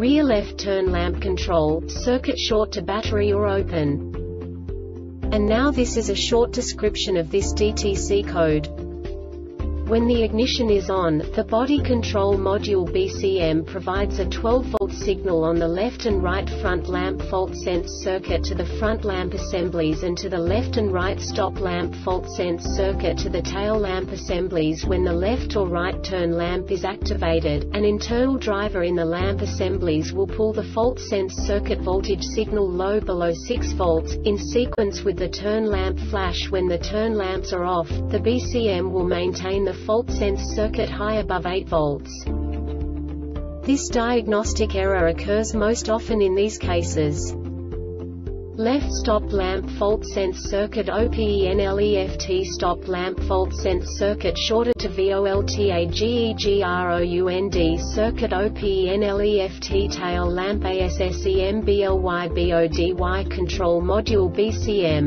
rear left turn lamp control, circuit short to battery or open. And now this is a short description of this DTC code. When the ignition is on, the body control module BCM provides a 12-volt signal on the left and right front lamp fault sense circuit to the front lamp assemblies and to the left and right stop lamp fault sense circuit to the tail lamp assemblies. When the left or right turn lamp is activated, an internal driver in the lamp assemblies will pull the fault sense circuit voltage signal low below 6 volts, in sequence with the turn lamp flash. When the turn lamps are off, the BCM will maintain the fault sense circuit high above 8 volts. This diagnostic error occurs most often in these cases: left stop lamp fault sense circuit openleft stop lamp fault sense circuit shorted to voltageground circuit openleft tail lamp assembly body control module BCM.